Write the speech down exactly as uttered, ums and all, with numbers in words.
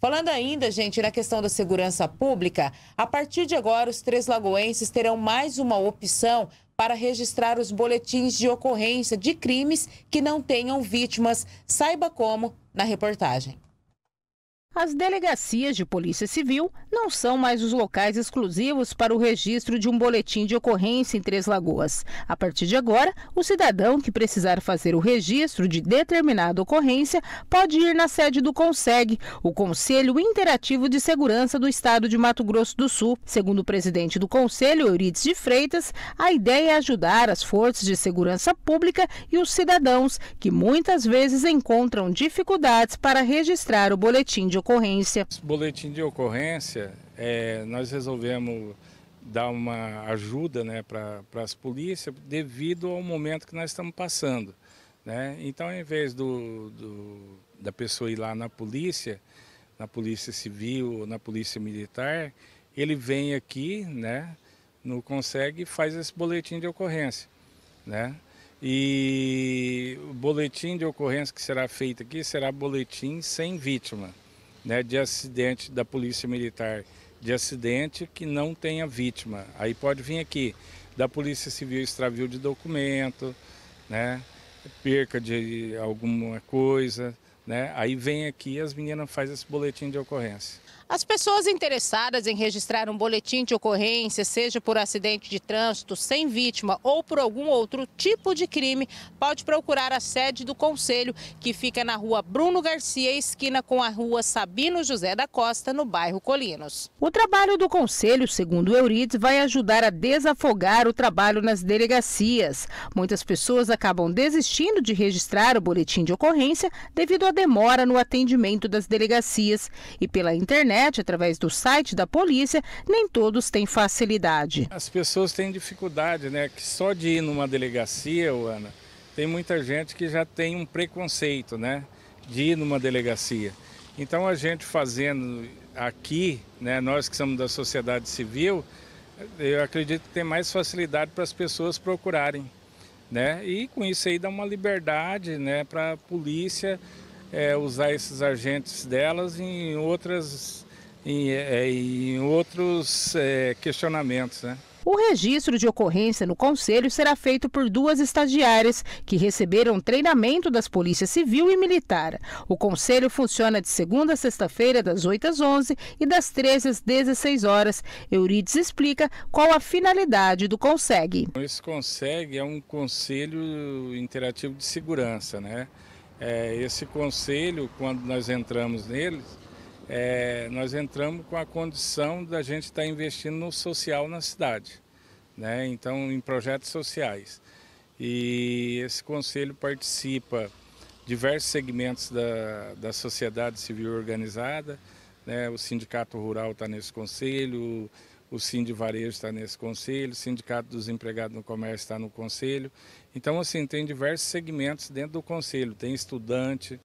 Falando ainda, gente, na questão da segurança pública, a partir de agora os três lagoenses terão mais uma opção para registrar os boletins de ocorrência de crimes que não tenham vítimas. Saiba como na reportagem. As delegacias de polícia civil não são mais os locais exclusivos para o registro de um boletim de ocorrência em Três Lagoas. A partir de agora, o cidadão que precisar fazer o registro de determinada ocorrência pode ir na sede do CONSEG, o Conselho Interativo de Segurança do Estado de Mato Grosso do Sul. Segundo o presidente do Conselho, Eurides de Freitas, a ideia é ajudar as forças de segurança pública e os cidadãos que muitas vezes encontram dificuldades para registrar o boletim de ocorrência. Esse boletim de ocorrência, é, nós resolvemos dar uma ajuda, né, para as polícias devido ao momento que nós estamos passando, né? Então, em vez do, do, da pessoa ir lá na polícia, na polícia civil, na polícia militar, ele vem aqui, né, no CONSEG e faz esse boletim de ocorrência, né? E o boletim de ocorrência que será feito aqui será boletim sem vítima, né, de acidente da polícia militar, de acidente que não tenha vítima. Aí pode vir aqui, da polícia civil, extravio de documento, né, perca de alguma coisa, né, aí vem aqui e as meninas fazem esse boletim de ocorrência. As pessoas interessadas em registrar um boletim de ocorrência, seja por acidente de trânsito, sem vítima ou por algum outro tipo de crime, pode procurar a sede do Conselho, que fica na rua Bruno Garcia, esquina com a rua Sabino José da Costa, no bairro Colinos. O trabalho do Conselho, segundo Eurides, vai ajudar a desafogar o trabalho nas delegacias. Muitas pessoas acabam desistindo de registrar o boletim de ocorrência devido à demora no atendimento das delegacias e pela internet, através do site da polícia, nem todos têm facilidade. As pessoas têm dificuldade, né? Que só de ir numa delegacia, Ana, tem muita gente que já tem um preconceito, né, de ir numa delegacia. Então a gente fazendo aqui, né, nós que somos da sociedade civil, eu acredito que tem mais facilidade para as pessoas procurarem, né? E com isso aí dá uma liberdade, né, para a polícia é, usar esses agentes delas em outras Em, em outros é, questionamentos, né? O registro de ocorrência no Conselho será feito por duas estagiárias que receberam treinamento das polícias civil e militar. O Conselho funciona de segunda a sexta-feira, das oito às onze e das treze às dezesseis horas. Eurides explica qual a finalidade do CONSEG. Esse CONSEG é um Conselho Interativo de Segurança, né? É, esse Conselho, quando nós entramos nele, É, nós entramos com a condição da gente estar investindo no social na cidade, né? Então, em projetos sociais. E esse conselho participa diversos segmentos da, da sociedade civil organizada, né? O sindicato rural está nesse conselho, o sindivarejo está nesse conselho, o sindicato dos empregados no comércio está no conselho. Então, assim, tem diversos segmentos dentro do conselho, tem estudante.